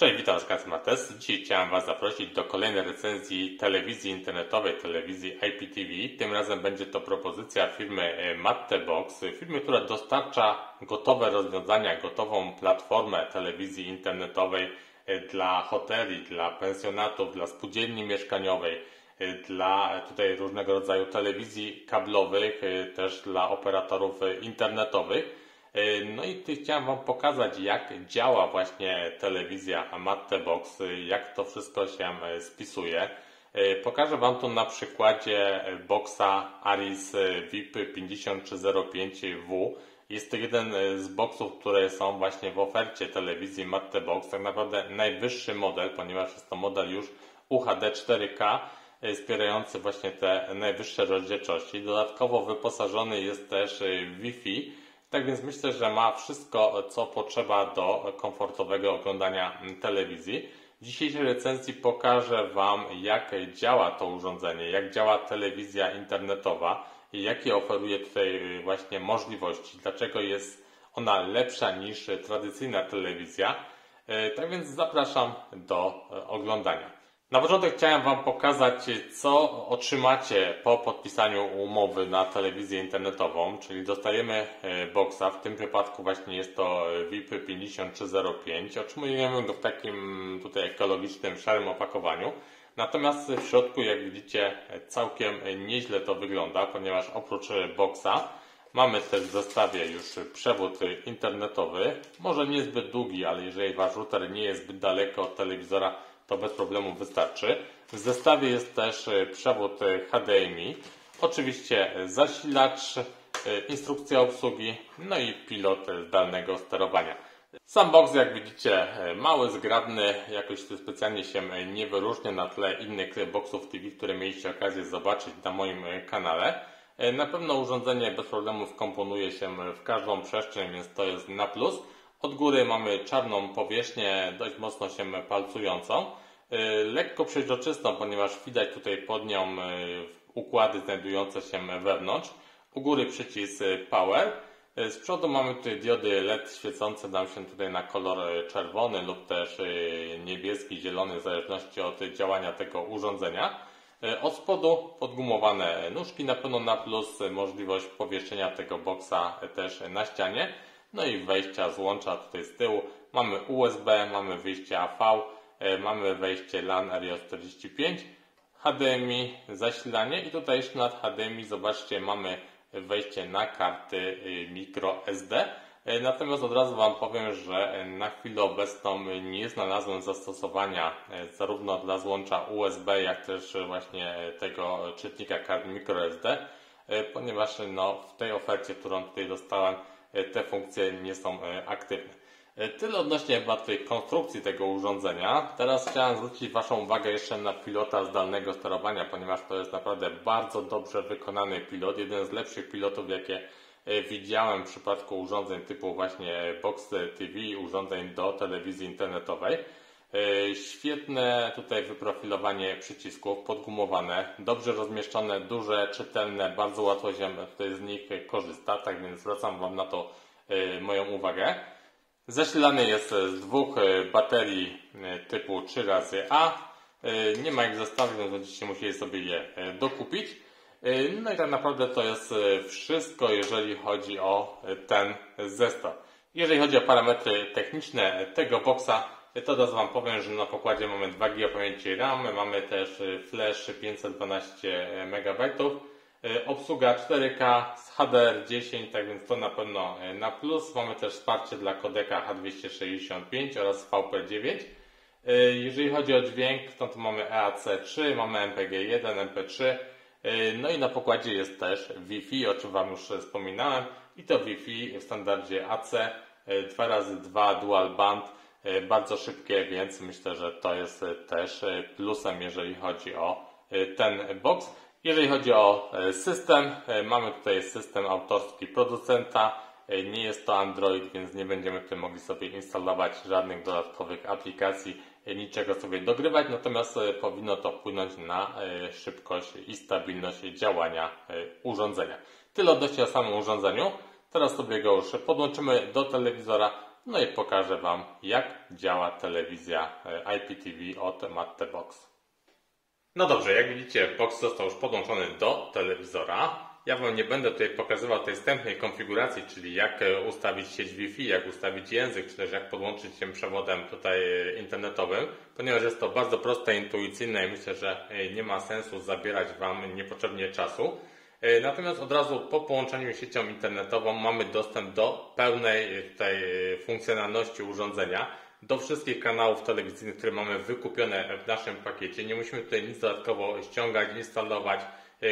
Cześć, witam z Smart-Test. Dzisiaj chciałem Was zaprosić do kolejnej recenzji telewizji internetowej, telewizji IPTV. Tym razem będzie to propozycja firmy MatteBox, firmy, która dostarcza gotowe rozwiązania, gotową platformę telewizji internetowej dla hoteli, dla pensjonatów, dla spółdzielni mieszkaniowej, dla tutaj różnego rodzaju telewizji kablowych, też dla operatorów internetowych. No i chciałem Wam pokazać, jak działa właśnie telewizja MatteBox, jak to wszystko się spisuje. Pokażę Wam to na przykładzie boxa Arris VIP 5305W. Jest to jeden z boxów, które są właśnie w ofercie telewizji MatteBox. Tak naprawdę najwyższy model, ponieważ jest to model już UHD 4K, wspierający właśnie te najwyższe rozdzielczości. Dodatkowo wyposażony jest też Wi-Fi. Tak więc myślę, że ma wszystko, co potrzeba do komfortowego oglądania telewizji. W dzisiejszej recenzji pokażę Wam, jak działa to urządzenie, jak działa telewizja internetowa i jakie oferuje tutaj właśnie możliwości, dlaczego jest ona lepsza niż tradycyjna telewizja. Tak więc zapraszam do oglądania. Na początek chciałem Wam pokazać, co otrzymacie po podpisaniu umowy na telewizję internetową, czyli dostajemy boxa, w tym wypadku właśnie jest to VIP 5305, otrzymujemy go w takim tutaj ekologicznym, szarym opakowaniu, natomiast w środku, jak widzicie, całkiem nieźle to wygląda, ponieważ oprócz boxa mamy też w zestawie już przewód internetowy, może niezbyt długi, ale jeżeli Wasz router nie jest zbyt daleko od telewizora, to bez problemu wystarczy. W zestawie jest też przewód HDMI, oczywiście zasilacz, instrukcja obsługi, no i pilot zdalnego sterowania. Sam box, jak widzicie, mały, zgrabny, jakoś specjalnie się nie wyróżnia na tle innych boxów TV, które mieliście okazję zobaczyć na moim kanale. Na pewno urządzenie bez problemu wkomponuje się w każdą przestrzeń, więc to jest na plus. Od góry mamy czarną powierzchnię, dość mocno się palcującą, lekko przeźroczystą, ponieważ widać tutaj pod nią układy znajdujące się wewnątrz. U góry przycisk Power. Z przodu mamy tutaj diody LED świecące nam się tutaj na kolor czerwony lub też niebieski, zielony, w zależności od działania tego urządzenia. Od spodu podgumowane nóżki, na pewno na plus możliwość powieszenia tego boksa też na ścianie. No i wejścia złącza tutaj z tyłu. Mamy USB, mamy wyjście AV, mamy wejście LAN RJ45, HDMI, zasilanie i tutaj jeszcze nad HDMI, zobaczcie, mamy wejście na karty microSD. Natomiast od razu Wam powiem, że na chwilę obecną nie znalazłem zastosowania zarówno dla złącza USB, jak też właśnie tego czytnika kart microSD, ponieważ no, w tej ofercie, którą tutaj dostałem, te funkcje nie są aktywne. Tyle odnośnie konstrukcji tego urządzenia. Teraz chciałem zwrócić Waszą uwagę jeszcze na pilota zdalnego sterowania, ponieważ to jest naprawdę bardzo dobrze wykonany pilot. Jeden z lepszych pilotów, jakie widziałem w przypadku urządzeń typu właśnie Box TV, urządzeń do telewizji internetowej. Świetne tutaj wyprofilowanie przycisków, podgumowane, dobrze rozmieszczone, duże, czytelne, bardzo łatwo się tutaj z nich korzysta, tak więc zwracam Wam na to moją uwagę. Zasilany jest z dwóch baterii typu 3xA, nie ma ich w zestawie, więc będziecie musieli sobie je dokupić. No i tak naprawdę to jest wszystko, jeżeli chodzi o ten zestaw. Jeżeli chodzi o parametry techniczne tego boxa, to teraz Wam powiem, że na pokładzie mamy 2 GB pamięci RAM, mamy też flash 512 MB, obsługa 4K z HDR10, tak więc to na pewno na plus. Mamy też wsparcie dla kodeka H265 oraz VP9. Jeżeli chodzi o dźwięk, to mamy EAC3, mamy MPG1, MP3, no i na pokładzie jest też Wi-Fi, o czym Wam już wspominałem. I to Wi-Fi w standardzie AC, 2x2 dual band. Bardzo szybkie, więc myślę, że to jest też plusem, jeżeli chodzi o ten box. Jeżeli chodzi o system, mamy tutaj system autorski producenta. Nie jest to Android, więc nie będziemy tutaj mogli sobie instalować żadnych dodatkowych aplikacji, niczego sobie dogrywać. Natomiast powinno to wpłynąć na szybkość i stabilność działania urządzenia. Tyle odnośnie o samym urządzeniu. Teraz sobie go już podłączymy do telewizora. No i pokażę Wam, jak działa telewizja IPTV od MatteBox. No dobrze, jak widzicie, box został już podłączony do telewizora. Ja Wam nie będę tutaj pokazywał tej wstępnej konfiguracji, czyli jak ustawić sieć Wi-Fi, jak ustawić język, czy też jak podłączyć się przewodem tutaj internetowym, ponieważ jest to bardzo proste, intuicyjne i myślę, że nie ma sensu zabierać Wam niepotrzebnie czasu. Natomiast od razu po połączeniu z siecią internetową mamy dostęp do pełnej tutaj funkcjonalności urządzenia, do wszystkich kanałów telewizyjnych, które mamy wykupione w naszym pakiecie. Nie musimy tutaj nic dodatkowo ściągać, instalować,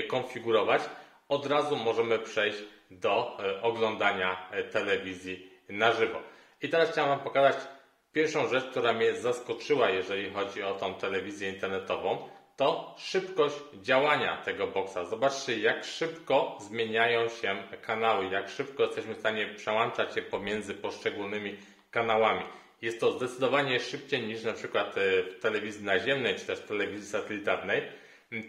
konfigurować. Od razu możemy przejść do oglądania telewizji na żywo. I teraz chciałem Wam pokazać pierwszą rzecz, która mnie zaskoczyła, jeżeli chodzi o tą telewizję internetową, to szybkość działania tego boxa. Zobaczcie, jak szybko zmieniają się kanały, jak szybko jesteśmy w stanie przełączać się pomiędzy poszczególnymi kanałami. Jest to zdecydowanie szybciej niż na przykład w telewizji naziemnej czy też w telewizji satelitarnej.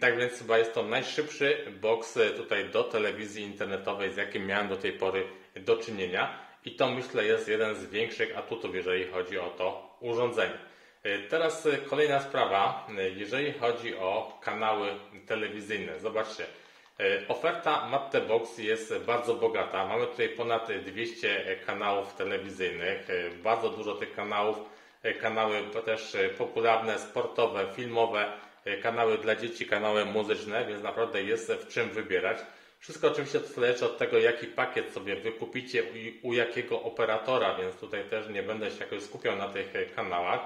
Tak więc chyba jest to najszybszy box tutaj do telewizji internetowej, z jakim miałem do tej pory do czynienia. I to, myślę, jest jeden z większych atutów, jeżeli chodzi o to urządzenie. Teraz kolejna sprawa, jeżeli chodzi o kanały telewizyjne. Zobaczcie, oferta MatteBox jest bardzo bogata. Mamy tutaj ponad 200 kanałów telewizyjnych, bardzo dużo tych kanałów. Kanały też popularne, sportowe, filmowe, kanały dla dzieci, kanały muzyczne, więc naprawdę jest w czym wybierać. Wszystko oczywiście to zależy od tego, jaki pakiet sobie wykupicie i u jakiego operatora, więc tutaj też nie będę się jakoś skupiał na tych kanałach.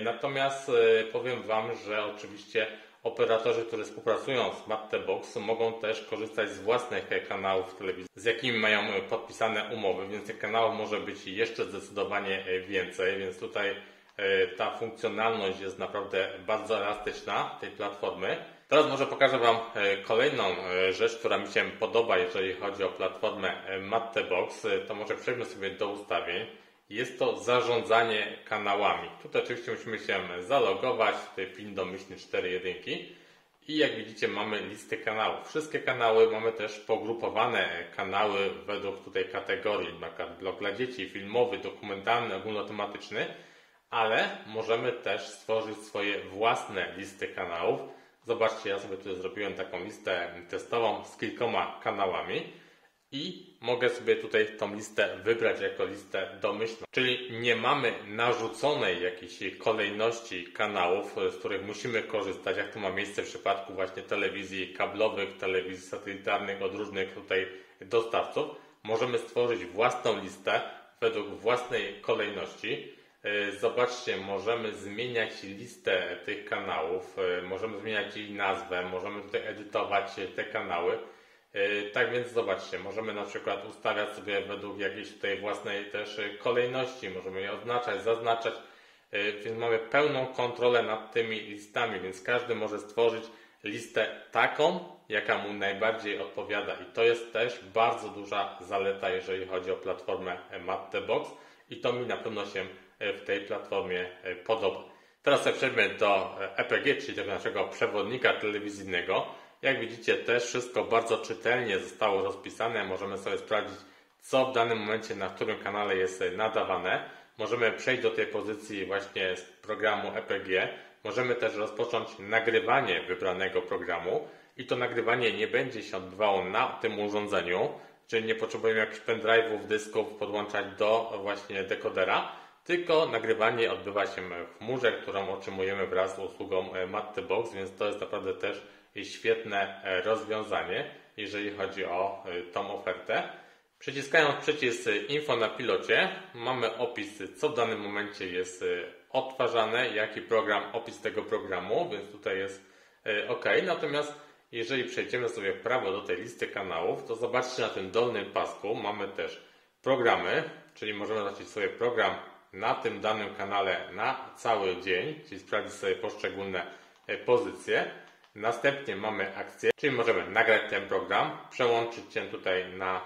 Natomiast powiem Wam, że oczywiście operatorzy, którzy współpracują z MatteBox, mogą też korzystać z własnych kanałów telewizji, z jakimi mają podpisane umowy, więc tych kanałów może być jeszcze zdecydowanie więcej, więc tutaj ta funkcjonalność jest naprawdę bardzo elastyczna tej platformy. Teraz może pokażę Wam kolejną rzecz, która mi się podoba, jeżeli chodzi o platformę MatteBox, to może przejdźmy sobie do ustawień. Jest to zarządzanie kanałami. Tutaj oczywiście musimy się zalogować, tutaj PIN domyślny 4.1 i jak widzicie mamy listę kanałów. Wszystkie kanały mamy też pogrupowane kanały według tutaj kategorii, na przykład blok dla dzieci, filmowy, dokumentalny, ogólnotematyczny, ale możemy też stworzyć swoje własne listy kanałów. Zobaczcie, ja sobie tutaj zrobiłem taką listę testową z kilkoma kanałami i mogę sobie tutaj tą listę wybrać jako listę domyślną. Czyli nie mamy narzuconej jakiejś kolejności kanałów, z których musimy korzystać, jak to ma miejsce w przypadku właśnie telewizji kablowych, telewizji satelitarnych, od różnych tutaj dostawców. Możemy stworzyć własną listę według własnej kolejności. Zobaczcie, możemy zmieniać listę tych kanałów, możemy zmieniać jej nazwę, możemy tutaj edytować te kanały. Tak więc zobaczcie, możemy na przykład ustawiać sobie według jakiejś tutaj własnej też kolejności, możemy je oznaczać, zaznaczać, więc mamy pełną kontrolę nad tymi listami, więc każdy może stworzyć listę taką, jaka mu najbardziej odpowiada i to jest też bardzo duża zaleta, jeżeli chodzi o platformę MatteBox i to mi na pewno się w tej platformie podoba. Teraz przejdźmy do EPG, czyli do naszego przewodnika telewizyjnego. Jak widzicie, też wszystko bardzo czytelnie zostało rozpisane. Możemy sobie sprawdzić, co w danym momencie na którym kanale jest nadawane. Możemy przejść do tej pozycji właśnie z programu EPG. Możemy też rozpocząć nagrywanie wybranego programu i to nagrywanie nie będzie się odbywało na tym urządzeniu, czyli nie potrzebujemy jakichś pendrive'ów, dysków podłączać do właśnie dekodera, tylko nagrywanie odbywa się w chmurze, którą otrzymujemy wraz z usługą MatteBox, więc to jest naprawdę też świetne rozwiązanie, jeżeli chodzi o tą ofertę. Przyciskając przycisk Info na pilocie mamy opis, co w danym momencie jest odtwarzane, jaki program, opis tego programu, więc tutaj jest OK. Natomiast jeżeli przejdziemy sobie w prawo do tej listy kanałów, to zobaczcie, na tym dolnym pasku mamy też programy, czyli możemy zobaczyć sobie program na tym danym kanale na cały dzień, czyli sprawdzić sobie poszczególne pozycje. Następnie mamy akcję, czyli możemy nagrać ten program, przełączyć się tutaj na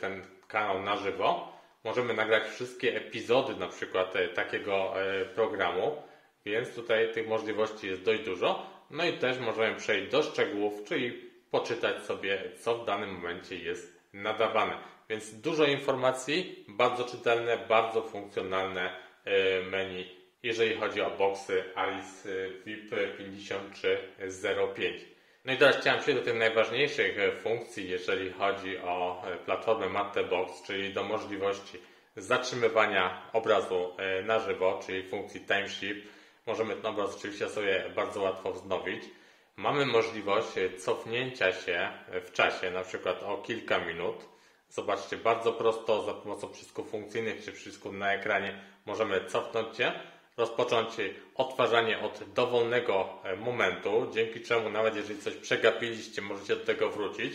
ten kanał na żywo. Możemy nagrać wszystkie epizody na przykład takiego programu, więc tutaj tych możliwości jest dość dużo. No i też możemy przejść do szczegółów, czyli poczytać sobie, co w danym momencie jest nadawane. Więc dużo informacji, bardzo czytelne, bardzo funkcjonalne menu, jeżeli chodzi o boxy Arris VIP 5305. No i teraz chciałem przejść do tych najważniejszych funkcji, jeżeli chodzi o platformę MatteBox, czyli do możliwości zatrzymywania obrazu na żywo, czyli funkcji TimeShift. Możemy ten obraz oczywiście sobie bardzo łatwo wznowić. Mamy możliwość cofnięcia się w czasie, na przykład o kilka minut. Zobaczcie, bardzo prosto za pomocą przycisków funkcyjnych czy przycisków na ekranie możemy cofnąć się, rozpocząć odtwarzanie od dowolnego momentu, dzięki czemu nawet jeżeli coś przegapiliście, możecie do tego wrócić.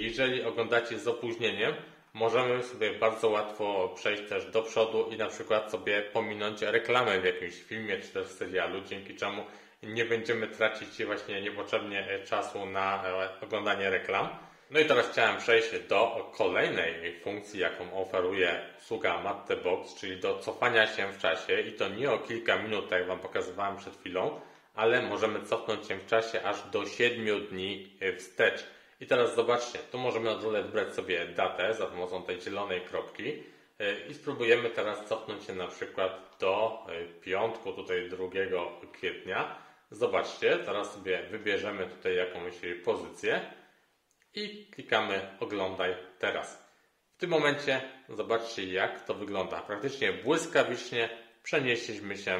Jeżeli oglądacie z opóźnieniem, możemy sobie bardzo łatwo przejść też do przodu i na przykład sobie pominąć reklamę w jakimś filmie czy też serialu, dzięki czemu nie będziemy tracić właśnie niepotrzebnie czasu na oglądanie reklam. No i teraz chciałem przejść do kolejnej funkcji, jaką oferuje usługa MatteBox, czyli do cofania się w czasie i to nie o kilka minut, jak Wam pokazywałem przed chwilą, ale możemy cofnąć się w czasie aż do 7 dni wstecz. I teraz zobaczcie, tu możemy od razu wybrać sobie datę za pomocą tej zielonej kropki i spróbujemy teraz cofnąć się na przykład do piątku, tutaj 2 kwietnia. Zobaczcie, teraz sobie wybierzemy tutaj jakąś pozycję i klikamy oglądaj teraz. W tym momencie zobaczcie, jak to wygląda. Praktycznie błyskawicznie przenieśliśmy się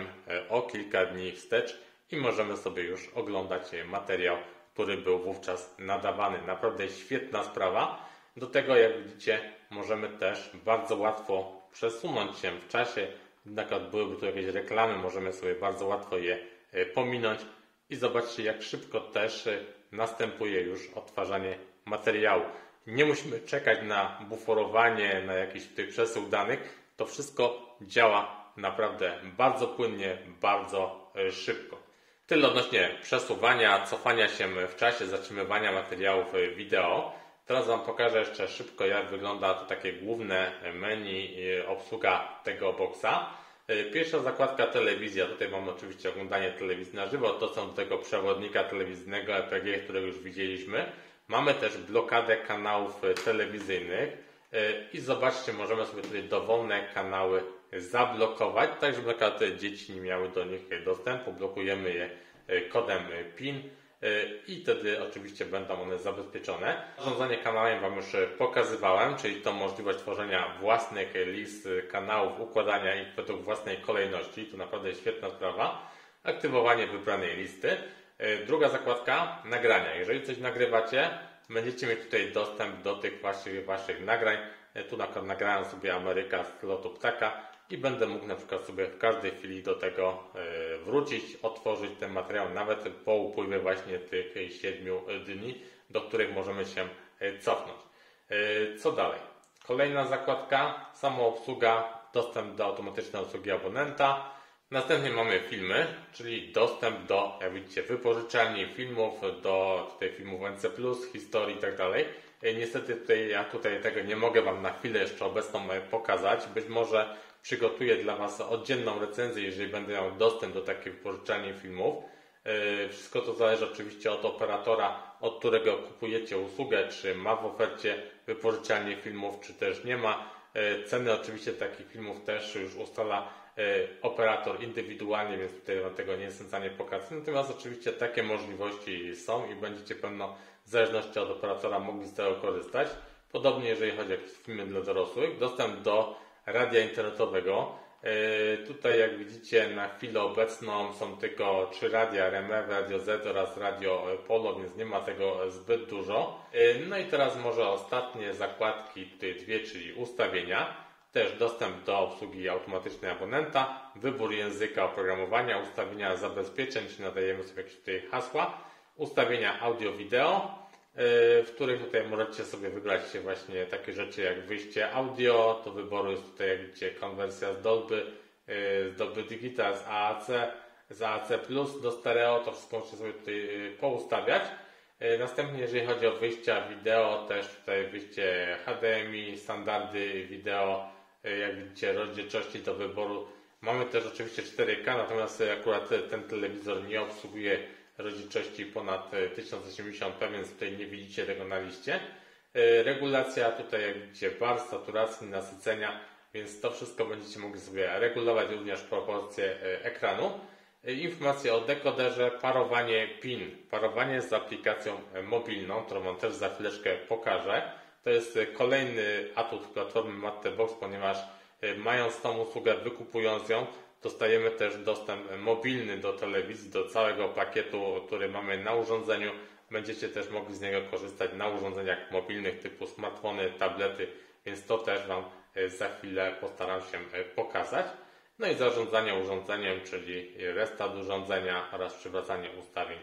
o kilka dni wstecz i możemy sobie już oglądać materiał, który był wówczas nadawany. Naprawdę świetna sprawa. Do tego, jak widzicie, możemy też bardzo łatwo przesunąć się w czasie. Na przykład byłyby tu jakieś reklamy, możemy sobie bardzo łatwo je pominąć i zobaczcie, jak szybko też następuje już odtwarzanie materiału. Nie musimy czekać na buforowanie, na jakiś tutaj przesył danych. To wszystko działa naprawdę bardzo płynnie, bardzo szybko. Tyle odnośnie przesuwania, cofania się w czasie, zatrzymywania materiałów wideo. Teraz Wam pokażę jeszcze szybko, jak wygląda to takie główne menu, obsługa tego boxa. Pierwsza zakładka telewizja. Tutaj mamy oczywiście oglądanie telewizji na żywo. To są do tego przewodnika telewizyjnego EPG, którego już widzieliśmy. Mamy też blokadę kanałów telewizyjnych. I zobaczcie, możemy sobie tutaj dowolne kanały zablokować, tak żeby dzieci nie miały do nich dostępu. Blokujemy je kodem PIN i wtedy oczywiście będą one zabezpieczone. Zarządzanie kanałem Wam już pokazywałem, czyli to możliwość tworzenia własnych list kanałów, układania ich według własnej kolejności. To naprawdę świetna sprawa. Aktywowanie wybranej listy. Druga zakładka nagrania. Jeżeli coś nagrywacie, będziecie mieć tutaj dostęp do tych waszych nagrań. Tu na przykład nagrałem sobie Ameryka z lotu ptaka i będę mógł na przykład sobie w każdej chwili do tego wrócić, otworzyć ten materiał nawet po upływie właśnie tych 7 dni, do których możemy się cofnąć. Co dalej? Kolejna zakładka, samoobsługa, dostęp do automatycznej obsługi abonenta. Następnie mamy filmy, czyli dostęp do, jak widzicie, wypożyczalni filmów, do tutaj filmów NC+, historii itd. Niestety tutaj, ja tego nie mogę Wam na chwilę jeszcze obecną pokazać. Być może przygotuję dla Was oddzielną recenzję, jeżeli będę miał dostęp do takiej wypożyczalni filmów. Wszystko to zależy oczywiście od operatora, od którego kupujecie usługę, czy ma w ofercie wypożyczalnię filmów, czy też nie ma. Ceny oczywiście takich filmów też już ustala operator indywidualnie, więc tutaj Wam tego nie jestem w stanie pokazać. Natomiast oczywiście takie możliwości są i będziecie pewno w zależności od operatora mogli z tego korzystać. Podobnie jeżeli chodzi o filmy dla dorosłych. Dostęp do radia internetowego. Tutaj jak widzicie na chwilę obecną są tylko 3 radia, RMF, RADIO Z oraz RADIO POLO, więc nie ma tego zbyt dużo. No i teraz może ostatnie zakładki, tutaj 2, czyli ustawienia. Też dostęp do obsługi automatycznej abonenta, wybór języka oprogramowania, ustawienia zabezpieczeń, czyli nadajemy sobie jakieś tutaj hasła, ustawienia audio-wideo, w których tutaj możecie sobie wybrać się właśnie takie rzeczy jak wyjście audio, do wyboru jest tutaj, jak widzicie, konwersja z Dolby Digital, z AAC+, do stereo, to wszystko możecie sobie tutaj poustawiać. Następnie, jeżeli chodzi o wyjścia wideo, też tutaj wyjście HDMI, standardy wideo, jak widzicie, rozdzielczości do wyboru. Mamy też oczywiście 4K, natomiast akurat ten telewizor nie obsługuje rozdzielczości ponad 1080p, więc tutaj nie widzicie tego na liście. regulacja tutaj gdzie barw, saturacji, nasycenia, więc to wszystko będziecie mogli sobie regulować, również proporcje ekranu. Informacje o dekoderze, parowanie PIN, parowanie z aplikacją mobilną, którą Wam też za chwileczkę pokażę. To jest kolejny atut platformy MatteBox, ponieważ mając tą usługę, wykupując ją, dostajemy też dostęp mobilny do telewizji, do całego pakietu, który mamy na urządzeniu. Będziecie też mogli z niego korzystać na urządzeniach mobilnych typu smartfony, tablety, więc to też Wam za chwilę postaram się pokazać. No i zarządzanie urządzeniem, czyli restart urządzenia oraz przywracanie ustawień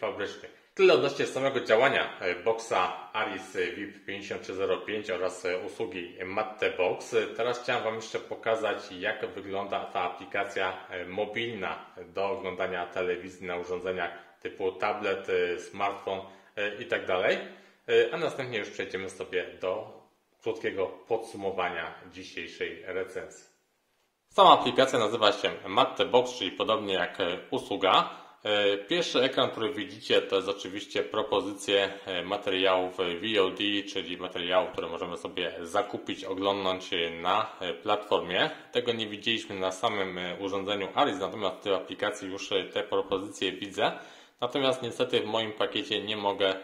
fabrycznych. Tyle odnośnie samego działania boxa Arris VIP 5305 oraz usługi MatteBox. Teraz chciałem Wam jeszcze pokazać, jak wygląda ta aplikacja mobilna do oglądania telewizji na urządzeniach typu tablet, smartfon itd. A następnie już przejdziemy sobie do krótkiego podsumowania dzisiejszej recenzji. Sama aplikacja nazywa się MatteBox, czyli podobnie jak usługa. Pierwszy ekran, który widzicie, to jest oczywiście propozycje materiałów VOD, czyli materiałów, które możemy sobie zakupić, oglądnąć na platformie. Tego nie widzieliśmy na samym urządzeniu Arris, natomiast w tej aplikacji już te propozycje widzę. Natomiast niestety w moim pakiecie nie mogę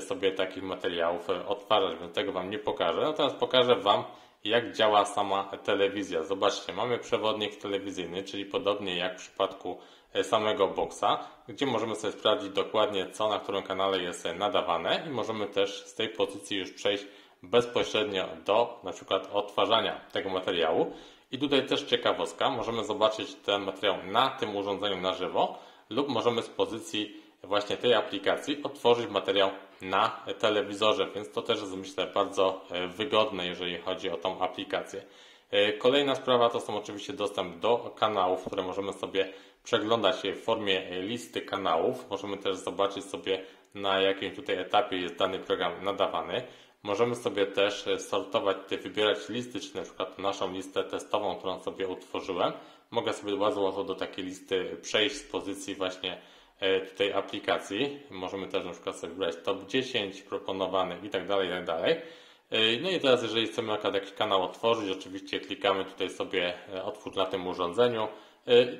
sobie takich materiałów odtwarzać, więc tego Wam nie pokażę. Natomiast pokażę Wam, jak działa sama telewizja. Zobaczcie, mamy przewodnik telewizyjny, czyli podobnie jak w przypadku samego boxa, gdzie możemy sobie sprawdzić dokładnie, co na którym kanale jest nadawane i możemy też z tej pozycji już przejść bezpośrednio do na przykład odtwarzania tego materiału. I tutaj też ciekawostka, możemy zobaczyć ten materiał na tym urządzeniu na żywo lub możemy z pozycji właśnie tej aplikacji otworzyć materiał na telewizorze, więc to też jest, myślę, bardzo wygodne, jeżeli chodzi o tą aplikację. Kolejna sprawa to są oczywiście dostęp do kanałów, które możemy sobie przeglądać w formie listy kanałów. Możemy też zobaczyć sobie, na jakim tutaj etapie jest dany program nadawany. Możemy sobie też sortować, wybierać listy, czy na przykład naszą listę testową, którą sobie utworzyłem. Mogę sobie bardzo łatwo do takiej listy przejść z pozycji właśnie tej aplikacji. Możemy też na przykład sobie wybrać top 10 proponowany itd., itd. No i teraz, jeżeli chcemy na przykład jakiś kanał otworzyć, oczywiście klikamy tutaj sobie otwórz na tym urządzeniu.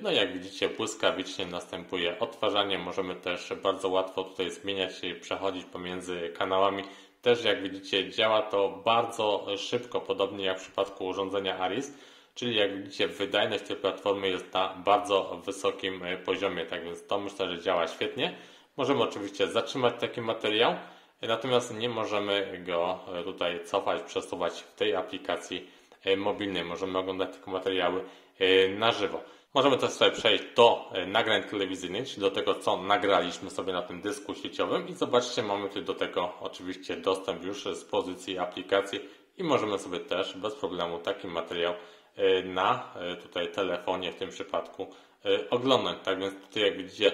No i jak widzicie, błyskawicznie następuje odtwarzanie. Możemy też bardzo łatwo tutaj zmieniać, przechodzić pomiędzy kanałami. Też jak widzicie, działa to bardzo szybko, podobnie jak w przypadku urządzenia Arris. Czyli jak widzicie, wydajność tej platformy jest na bardzo wysokim poziomie, tak więc to myślę, że działa świetnie. Możemy oczywiście zatrzymać taki materiał, natomiast nie możemy go tutaj cofać, przesuwać w tej aplikacji mobilnej. Możemy oglądać tylko materiały na żywo. Możemy też sobie przejść do nagrań telewizyjnych, czyli do tego, co nagraliśmy sobie na tym dysku sieciowym i zobaczcie, mamy tutaj do tego oczywiście dostęp już z pozycji aplikacji i możemy sobie też bez problemu taki materiał na tutaj telefonie w tym przypadku oglądać. Tak więc tutaj jak widzicie,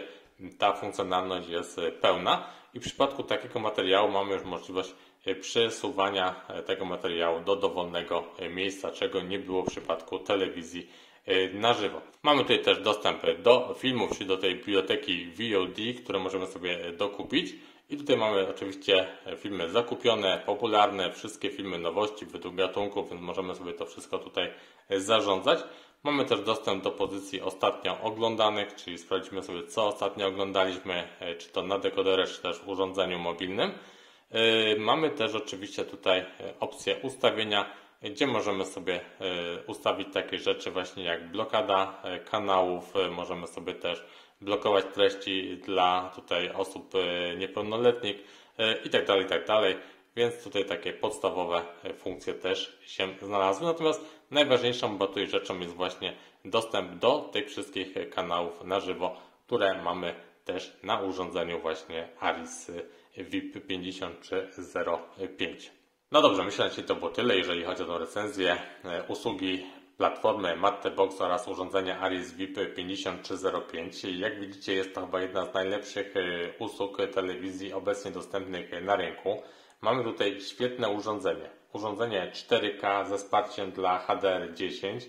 ta funkcjonalność jest pełna i w przypadku takiego materiału mamy już możliwość przesuwania tego materiału do dowolnego miejsca, czego nie było w przypadku telewizji na żywo. Mamy tutaj też dostęp do filmów, czyli do tej biblioteki VOD, które możemy sobie dokupić i tutaj mamy oczywiście filmy zakupione, popularne, wszystkie filmy nowości według gatunków, więc możemy sobie to wszystko tutaj zarządzać. Mamy też dostęp do pozycji ostatnio oglądanych, czyli sprawdzimy sobie, co ostatnio oglądaliśmy, czy to na dekoderze, czy też w urządzeniu mobilnym. Mamy też oczywiście tutaj opcję ustawienia, gdzie możemy sobie ustawić takie rzeczy właśnie jak blokada kanałów, możemy sobie też blokować treści dla tutaj osób niepełnoletnich itd., itd. Więc tutaj takie podstawowe funkcje też się znalazły. Natomiast najważniejszą tutaj rzeczą jest właśnie dostęp do tych wszystkich kanałów na żywo, które mamy też na urządzeniu właśnie Arris VIP 5305. No dobrze, myślę, że to było tyle, jeżeli chodzi o tę recenzję usługi platformy MatteBox oraz urządzenia Arris VIP 5305. Jak widzicie, jest to chyba jedna z najlepszych usług telewizji obecnie dostępnych na rynku. Mamy tutaj świetne urządzenie. Urządzenie 4K ze wsparciem dla HDR10.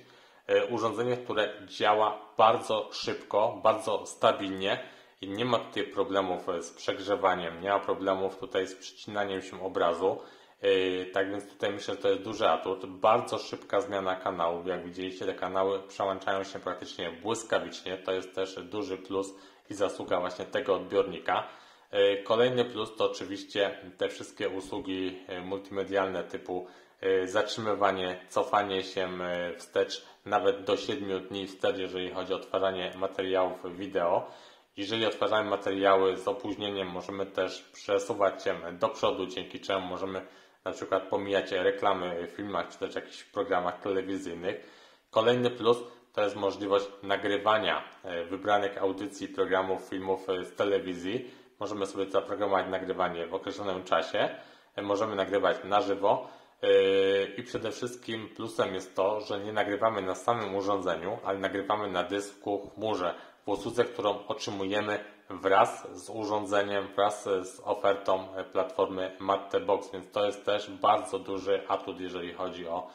Urządzenie, które działa bardzo szybko, bardzo stabilnie. I nie ma tutaj problemów z przegrzewaniem, nie ma problemów tutaj z przycinaniem się obrazu. Tak więc tutaj myślę, że to jest duży atut. Bardzo szybka zmiana kanałów. Jak widzieliście, te kanały przełączają się praktycznie błyskawicznie. To jest też duży plus i zasługa właśnie tego odbiornika. Kolejny plus to oczywiście te wszystkie usługi multimedialne typu zatrzymywanie, cofanie się wstecz nawet do 7 dni wstecz, jeżeli chodzi o odtwarzanie materiałów wideo. Jeżeli odtwarzamy materiały z opóźnieniem, możemy też przesuwać się do przodu, dzięki czemu możemy na przykład pomijać reklamy w filmach czy też jakichś programach telewizyjnych. Kolejny plus to jest możliwość nagrywania wybranych audycji, programów, filmów z telewizji. Możemy sobie zaprogramować nagrywanie w określonym czasie, możemy nagrywać na żywo i przede wszystkim plusem jest to, że nie nagrywamy na samym urządzeniu, ale nagrywamy na dysku, chmurze, w usłudze, którą otrzymujemy wraz z urządzeniem, wraz z ofertą platformy MatteBox, więc to jest też bardzo duży atut, jeżeli chodzi o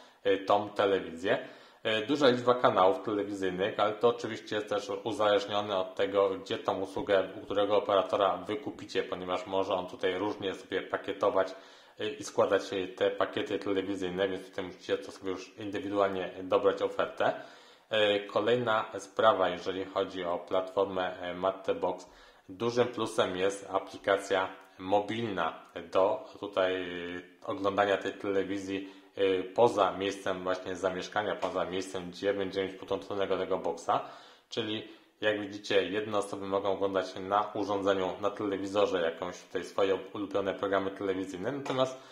tą telewizję. Duża liczba kanałów telewizyjnych, ale to oczywiście jest też uzależnione od tego, gdzie tą usługę, u którego operatora wykupicie, ponieważ może on tutaj różnie sobie pakietować i składać te pakiety telewizyjne, więc tutaj musicie to sobie już indywidualnie dobrać ofertę. Kolejna sprawa, jeżeli chodzi o platformę MatteBox, dużym plusem jest aplikacja mobilna do tutaj oglądania tej telewizji poza miejscem właśnie zamieszkania, poza miejscem, gdzie będziemy mieć podłączonego tego boxa, czyli jak widzicie, jedne osoby mogą oglądać na urządzeniu, na telewizorze jakąś tutaj swoje ulubione programy telewizyjne, natomiast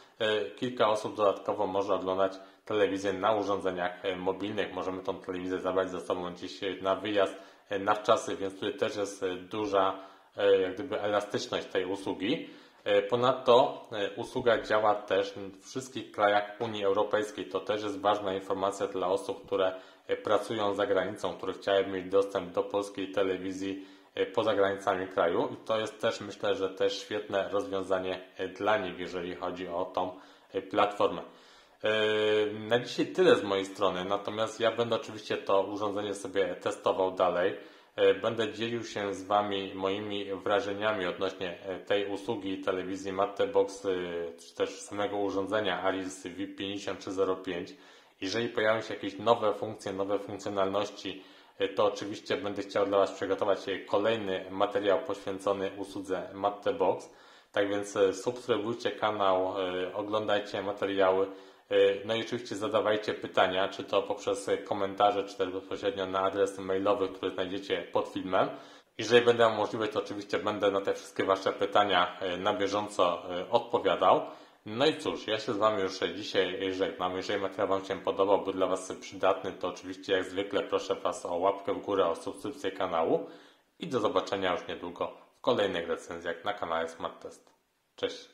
kilka osób dodatkowo może oglądać telewizję na urządzeniach mobilnych. Możemy tą telewizję zabrać ze sobą gdzieś na wyjazd, na wczasy, więc tutaj też jest duża jak gdyby elastyczność tej usługi. Ponadto usługa działa też w wszystkich krajach Unii Europejskiej. To też jest ważna informacja dla osób, które pracują za granicą, które chciałyby mieć dostęp do polskiej telewizji poza granicami kraju. I to jest też, myślę, że też świetne rozwiązanie dla nich, jeżeli chodzi o tą platformę. Na dzisiaj tyle z mojej strony, natomiast ja będę oczywiście to urządzenie sobie testował dalej. Będę dzielił się z Wami moimi wrażeniami odnośnie tej usługi telewizji MatteBox, czy też samego urządzenia Arris VIP 5305. Jeżeli pojawią się jakieś nowe funkcje, nowe funkcjonalności, to oczywiście będę chciał dla Was przygotować kolejny materiał poświęcony usłudze MatteBox. Tak więc subskrybujcie kanał, oglądajcie materiały. No i oczywiście zadawajcie pytania, czy to poprzez komentarze, czy też bezpośrednio na adres mailowy, który znajdziecie pod filmem. Jeżeli będę miał możliwość, to oczywiście będę na te wszystkie Wasze pytania na bieżąco odpowiadał. No i cóż, ja się z Wami już dzisiaj żegnam. Jeżeli materiał Wam się podobał, był dla Was przydatny, to oczywiście jak zwykle proszę Was o łapkę w górę, o subskrypcję kanału i do zobaczenia już niedługo w kolejnych recenzjach na kanale Smart-Test. Cześć!